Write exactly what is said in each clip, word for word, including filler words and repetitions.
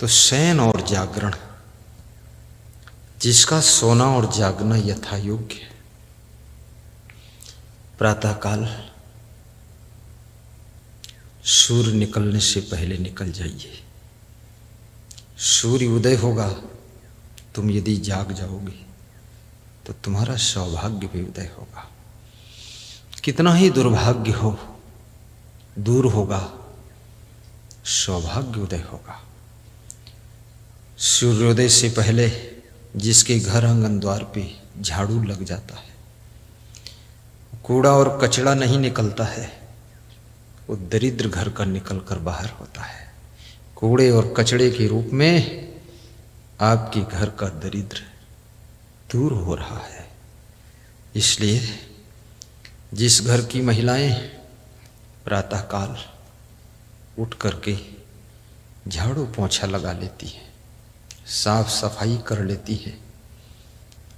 तो शयन और जागरण, जिसका सोना और जागना यथा योग्य है। प्रातःकाल सूर्य निकलने से पहले निकल जाइए। सूर्य उदय होगा, तुम यदि जाग जाओगे तो तुम्हारा सौभाग्य भी उदय होगा। कितना ही दुर्भाग्य हो दूर होगा, सौभाग्य उदय होगा। सूर्योदय से पहले जिसके घर आंगन द्वार पे झाड़ू लग जाता है, कूड़ा और कचड़ा नहीं निकलता है, वो दरिद्र घर का निकल कर बाहर होता है। कूड़े और कचड़े के रूप में आपके घर का दरिद्र दूर हो रहा है। इसलिए जिस घर की महिलाएं प्रातःकाल उठ करके झाड़ू पोंछा लगा लेती हैं, साफ सफाई कर लेती है,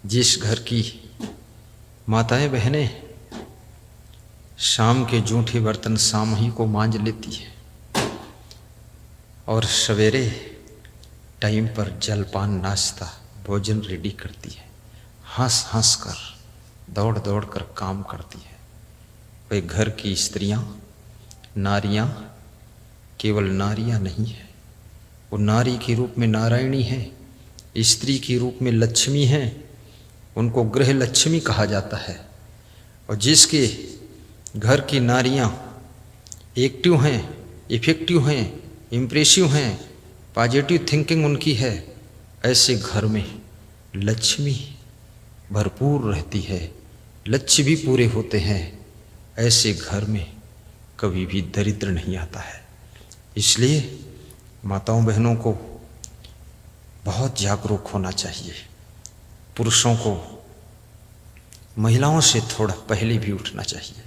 जिस घर की माताएं बहनें शाम के जूठे बर्तन शाम ही को मांज लेती है और सवेरे टाइम पर जलपान नाश्ता भोजन रेडी करती है, हंस हंस कर दौड़ दौड़ कर काम करती है, वे घर की स्त्रियां नारियां केवल नारियां नहीं है, वो नारी के रूप में नारायणी है, स्त्री के रूप में लक्ष्मी है, उनको गृह लक्ष्मी कहा जाता है। और जिसके घर की नारियाँ एक्टिव हैं, इफेक्टिव हैं, इम्प्रेसिव हैं, पॉजिटिव थिंकिंग उनकी है, ऐसे घर में लक्ष्मी भरपूर रहती है, लक्ष्य भी पूरे होते हैं। ऐसे घर में कभी भी दरिद्र नहीं आता है। इसलिए माताओं बहनों को बहुत जागरूक होना चाहिए। पुरुषों को महिलाओं से थोड़ा पहले भी उठना चाहिए,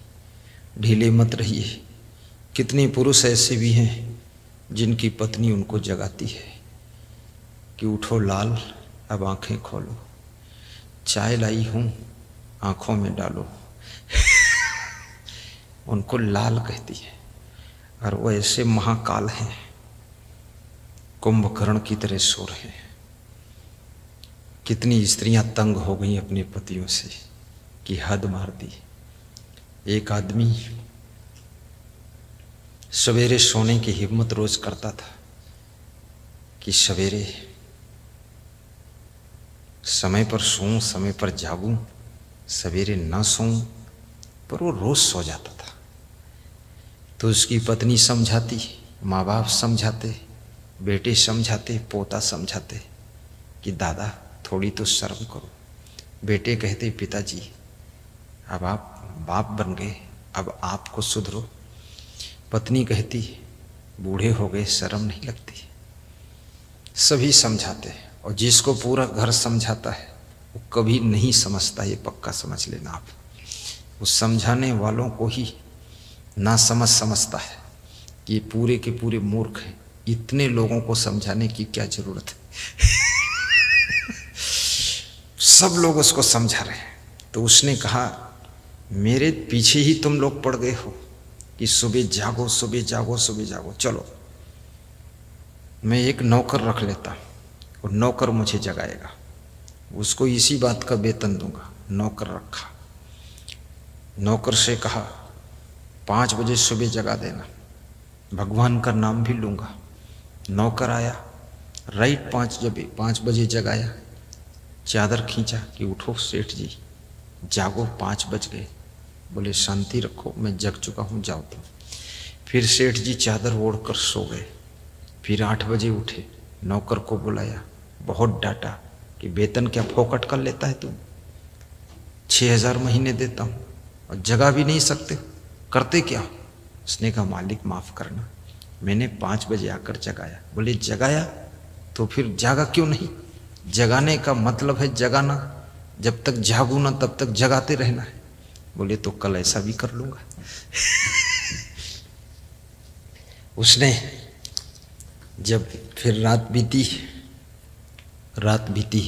ढीले मत रहिए। कितने पुरुष ऐसे भी हैं जिनकी पत्नी उनको जगाती है कि उठो लाल, अब आंखें खोलो, चाय लाई हूँ आँखों में डालो। उनको लाल कहती है और वो ऐसे महाकाल हैं, कुंभकर्ण की तरह सो रहे हैं। कितनी स्त्रियां तंग हो गई अपने पतियों से कि हद मार दी। एक आदमी सवेरे सोने की हिम्मत रोज करता था कि सवेरे समय पर सोऊं, समय पर जागूं, सवेरे ना सोऊं, पर वो रोज सो जाता था। तो उसकी पत्नी समझाती, माँ बाप समझाते, बेटे समझाते, पोता समझाते कि दादा थोड़ी तो शर्म करो। बेटे कहते, पिताजी अब आप बाप बन गए, अब आपको सुधरो। पत्नी कहती, बूढ़े हो गए, शर्म नहीं लगती। सभी समझाते और जिसको पूरा घर समझाता है वो कभी नहीं समझता, ये पक्का समझ लेना आप। वो समझाने वालों को ही ना समझ समझता है कि ये पूरे के पूरे मूर्ख हैं, इतने लोगों को समझाने की क्या जरूरत है। सब लोग उसको समझा रहे हैं। तो उसने कहा, मेरे पीछे ही तुम लोग पड़ गए हो कि सुबह जागो, सुबह जागो, सुबह जागो। चलो मैं एक नौकर रख लेता हूँ, वो नौकर मुझे जगाएगा, उसको इसी बात का वेतन दूंगा। नौकर रखा, नौकर से कहा पाँच बजे सुबह जगा देना, भगवान का नाम भी लूँगा। नौकर आया, राइट पाँच बजे पाँच बजे जगाया, चादर खींचा कि उठो सेठ जी, जागो, पाँच बज गए। बोले शांति रखो, मैं जग चुका हूँ, जाओ तुम। फिर सेठ जी चादर ओढ़ कर सो गए। फिर आठ बजे उठे, नौकर को बुलाया, बहुत डांटा कि वेतन क्या फोकट कर लेता है तुम, छः हज़ार महीने देता हूँ और जगा भी नहीं सकते, करते क्या। उसने कहा, मालिक माफ़ करना, मैंने पाँच बजे आकर जगाया। बोले जगाया तो फिर जागा क्यों नहीं? जगाने का मतलब है जगाना, जब तक जागू ना तब तक जगाते रहना है। बोले तो कल ऐसा भी कर लूँगा। उसने जब फिर रात बीती, रात बीती,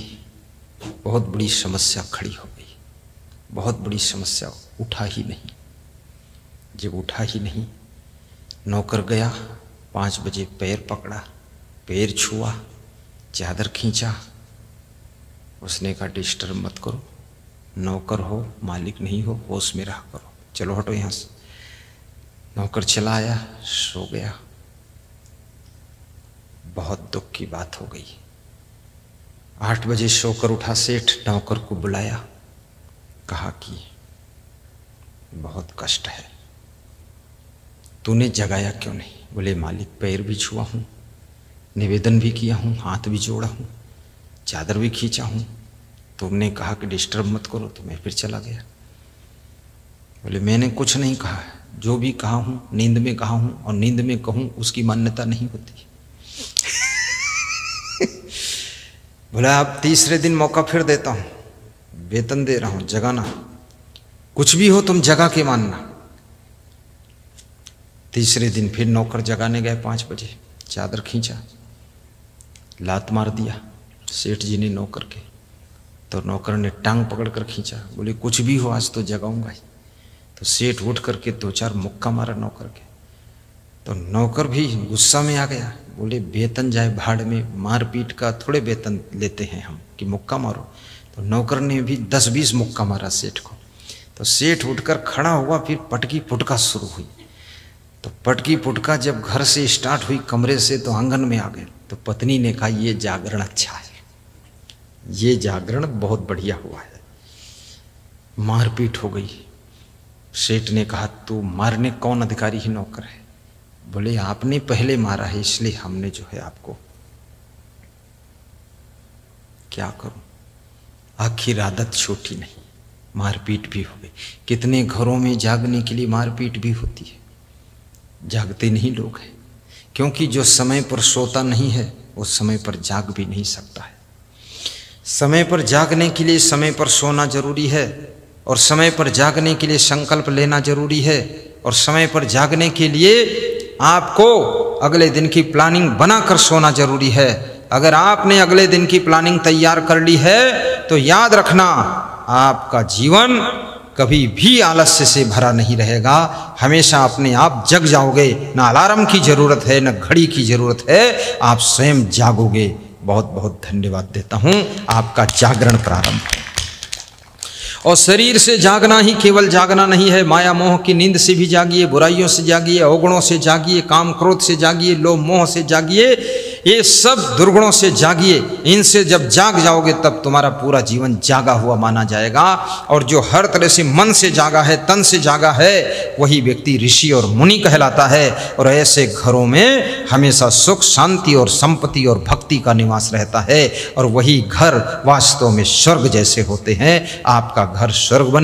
बहुत बड़ी समस्या खड़ी हो गई, बहुत बड़ी समस्या। उठा ही नहीं। जब उठा ही नहीं, नौकर गया, पाँच बजे पैर पकड़ा, पैर छुआ, चादर खींचा। उसने कहा डिस्टर्ब मत करो, नौकर हो मालिक नहीं हो, होश में रहा करो, चलो हटो यहाँ से। नौकर चला आया, सो गया। बहुत दुख की बात हो गई। आठ बजे सोकर उठा सेठ, नौकर को बुलाया, कहा कि बहुत कष्ट है, तूने जगाया क्यों नहीं? बोले मालिक पैर भी छुआ हूँ, निवेदन भी किया हूँ, हाथ भी जोड़ा हूँ, चादर भी खींचा हूँ, तुमने कहा कि डिस्टर्ब मत करो तो मैं फिर चला गया। बोले मैंने कुछ नहीं कहा, जो भी कहा हूँ नींद में कहा हूँ, और नींद में कहूँ उसकी मान्यता नहीं होती। बोला आप तीसरे दिन मौका फिर देता हूँ, वेतन दे रहा हूँ, जगाना, कुछ भी हो तुम जगा के मानना। तीसरे दिन फिर नौकर जगाने गए पाँच बजे, चादर खींचा, लात मार दिया सेठ जी ने नौकर के, तो नौकर ने टांग पकड़ कर खींचा। बोले कुछ भी हो आज तो जगाऊंगा ही। तो सेठ उठ करके दो चार मुक्का मारा नौकर के, तो नौकर भी गुस्सा में आ गया। बोले वेतन जाए भाड़ में, मारपीट का थोड़े वेतन लेते हैं हम कि मुक्का मारो। तो नौकर ने भी दस बीस मुक्का मारा सेठ को। तो सेठ उठकर खड़ा हुआ, फिर पटकी पुटका शुरू हुई। तो पटकी पुटका जब घर से स्टार्ट हुई कमरे से तो आंगन में आ गए। तो पत्नी ने कहा ये जागरण अच्छा है, ये जागरण बहुत बढ़िया हुआ है। मारपीट हो गई। सेठ ने कहा तू मारने कौन अधिकारी ही नौकर है? बोले आपने पहले मारा है इसलिए हमने जो है आपको। क्या करूं, आखिर आदत छोटी नहीं, मारपीट भी हो गई। कितने घरों में जागने के लिए मारपीट भी होती है, जागते नहीं लोग हैं, क्योंकि जो समय पर सोता नहीं है वो समय पर जाग भी नहीं सकता है। समय पर जागने के लिए समय पर सोना जरूरी है, और समय पर जागने के लिए संकल्प लेना जरूरी है, और समय पर जागने के लिए आपको अगले दिन की प्लानिंग बनाकर सोना जरूरी है। अगर आपने अगले दिन की प्लानिंग तैयार कर ली है तो याद रखना आपका जीवन कभी भी आलस्य से भरा नहीं रहेगा, हमेशा अपने आप जग जाओगे। ना अलार्म की जरूरत है, ना घड़ी की जरूरत है, आप स्वयं जागोगे। बहुत बहुत धन्यवाद देता हूं। आपका जागरण प्रारंभ है। और शरीर से जागना ही केवल जागना नहीं है, माया मोह की नींद से भी जागिए, बुराइयों से जागिए, अवगुणों से जागिए, काम क्रोध से जागिए, लोभ मोह से जागिए, ये सब दुर्गुणों से जागिए। इनसे जब जाग जाओगे तब तुम्हारा पूरा जीवन जागा हुआ माना जाएगा। और जो हर तरह से मन से जागा है, तन से जागा है, वही व्यक्ति ऋषि और मुनि कहलाता है। और ऐसे घरों में हमेशा सुख शांति और संपत्ति और भक्ति का निवास रहता है, और वही घर वास्तव में स्वर्ग जैसे होते हैं। आपका घर स्वर्ग बने।